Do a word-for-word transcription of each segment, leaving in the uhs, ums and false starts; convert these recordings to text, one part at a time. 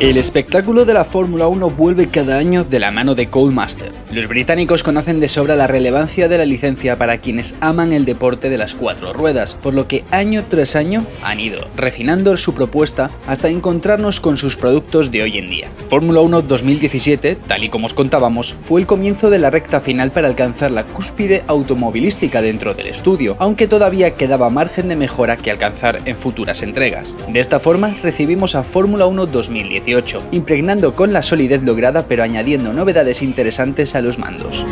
El espectáculo de la Fórmula uno vuelve cada año de la mano de Codemasters. Los británicos conocen de sobra la relevancia de la licencia para quienes aman el deporte de las cuatro ruedas, por lo que año tras año han ido refinando su propuesta hasta encontrarnos con sus productos de hoy en día. Fórmula uno dos mil diecisiete, tal y como os contábamos, fue el comienzo de la recta final para alcanzar la cúspide automovilística dentro del estudio, aunque todavía quedaba margen de mejora que alcanzar en futuras entregas. De esta forma recibimos a Fórmula uno dos mil diecisiete, impregnando con la solidez lograda pero añadiendo novedades interesantes a los mandos.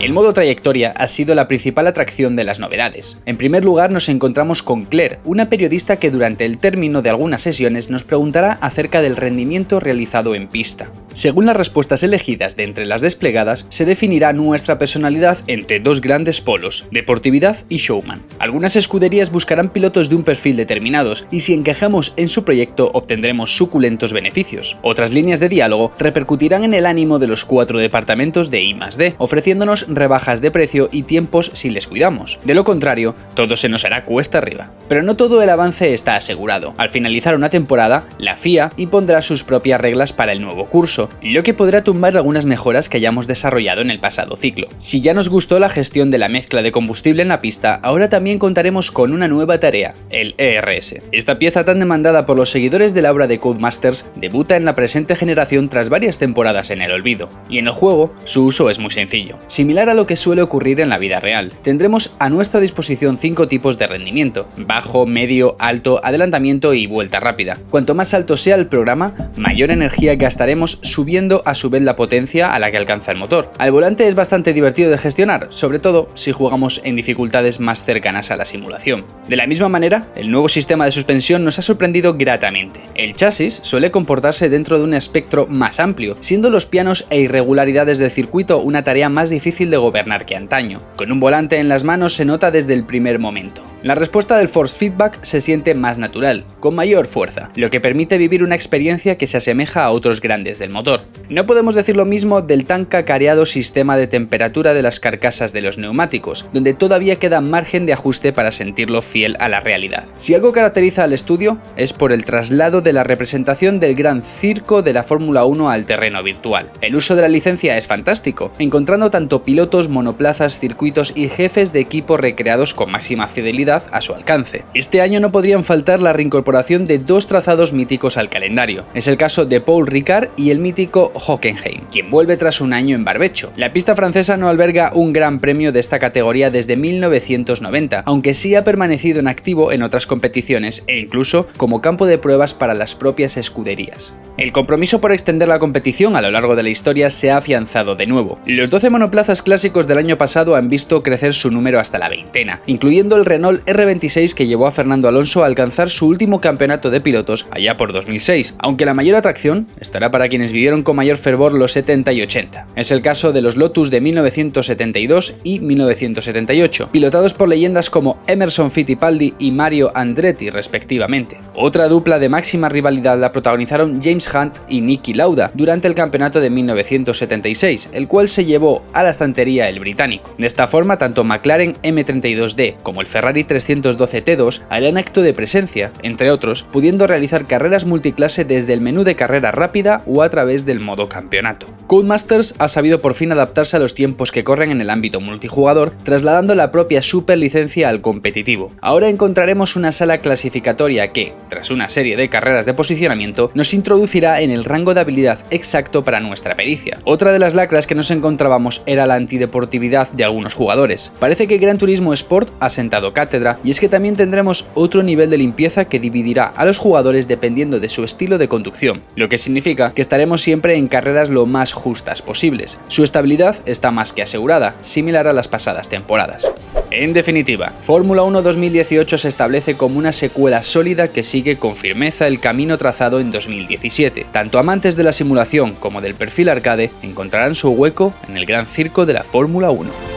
El modo trayectoria ha sido la principal atracción de las novedades. En primer lugar nos encontramos con Claire, una periodista que durante el término de algunas sesiones nos preguntará acerca del rendimiento realizado en pista. Según las respuestas elegidas de entre las desplegadas, se definirá nuestra personalidad entre dos grandes polos, deportividad y showman. Algunas escuderías buscarán pilotos de un perfil determinados y si encajamos en su proyecto obtendremos suculentos beneficios. Otras líneas de diálogo repercutirán en el ánimo de los cuatro departamentos de I más D, ofreciéndonos rebajas de precio y tiempos si les cuidamos. De lo contrario, todo se nos hará cuesta arriba. Pero no todo el avance está asegurado. Al finalizar una temporada, la F I A impondrá sus propias reglas para el nuevo curso, lo que podrá tumbar algunas mejoras que hayamos desarrollado en el pasado ciclo. Si ya nos gustó la gestión de la mezcla de combustible en la pista, ahora también contaremos con una nueva tarea, el E R S. Esta pieza tan demandada por los seguidores de la obra de Codemasters debuta en la presente generación tras varias temporadas en el olvido, y en el juego su uso es muy sencillo. Similar a lo que suele ocurrir en la vida real. Tendremos a nuestra disposición cinco tipos de rendimiento: bajo, medio, alto, adelantamiento y vuelta rápida. Cuanto más alto sea el programa, mayor energía gastaremos, subiendo a su vez la potencia a la que alcanza el motor. Al volante es bastante divertido de gestionar, sobre todo si jugamos en dificultades más cercanas a la simulación. De la misma manera, el nuevo sistema de suspensión nos ha sorprendido gratamente. El chasis suele comportarse dentro de un espectro más amplio, siendo los pianos e irregularidades del circuito una tarea más difícil de de gobernar que antaño. Con un volante en las manos se nota desde el primer momento. La respuesta del force feedback se siente más natural, con mayor fuerza, lo que permite vivir una experiencia que se asemeja a otros grandes del motor. No podemos decir lo mismo del tan cacareado sistema de temperatura de las carcasas de los neumáticos, donde todavía queda margen de ajuste para sentirlo fiel a la realidad. Si algo caracteriza al estudio, es por el traslado de la representación del gran circo de la Fórmula uno al terreno virtual. El uso de la licencia es fantástico, encontrando tanto pilotos, monoplazas, circuitos y jefes de equipo recreados con máxima fidelidad a su alcance. Este año no podrían faltar la reincorporación de dos trazados míticos al calendario. Es el caso de Paul Ricard y el mítico Hockenheim, quien vuelve tras un año en barbecho. La pista francesa no alberga un gran premio de esta categoría desde mil novecientos noventa, aunque sí ha permanecido en activo en otras competiciones e incluso como campo de pruebas para las propias escuderías. El compromiso por extender la competición a lo largo de la historia se ha afianzado de nuevo. Los doce monoplazas clásicos del año pasado han visto crecer su número hasta la veintena, incluyendo el Renault R veintiséis que llevó a Fernando Alonso a alcanzar su último campeonato de pilotos allá por dos mil seis, aunque la mayor atracción estará para quienes vivieron con mayor fervor los setenta y ochenta. Es el caso de los Lotus de mil novecientos setenta y dos y mil novecientos setenta y ocho, pilotados por leyendas como Emerson Fittipaldi y Mario Andretti respectivamente. Otra dupla de máxima rivalidad la protagonizaron James Hunt y Niki Lauda durante el campeonato de mil novecientos setenta y seis, el cual se llevó a la estantería el británico. De esta forma, tanto McLaren M treinta y dos D como el Ferrari trescientos doce T dos harán acto de presencia, entre otros, pudiendo realizar carreras multiclase desde el menú de carrera rápida o a través del modo campeonato. Codemasters ha sabido por fin adaptarse a los tiempos que corren en el ámbito multijugador, trasladando la propia superlicencia al competitivo. Ahora encontraremos una sala clasificatoria que, tras una serie de carreras de posicionamiento, nos introducirá en el rango de habilidad exacto para nuestra pericia. Otra de las lacras que nos encontrábamos era la antideportividad de algunos jugadores. Parece que Gran Turismo Sport ha sentado cátedra, y es que también tendremos otro nivel de limpieza que dividirá a los jugadores dependiendo de su estilo de conducción, lo que significa que estaremos siempre en carreras lo más justas posibles. Su estabilidad está más que asegurada, similar a las pasadas temporadas. En definitiva, Fórmula uno dos mil dieciocho se establece como una secuela sólida que sigue con firmeza el camino trazado en dos mil diecisiete. Tanto amantes de la simulación como del perfil arcade encontrarán su hueco en el gran circo de la Fórmula uno.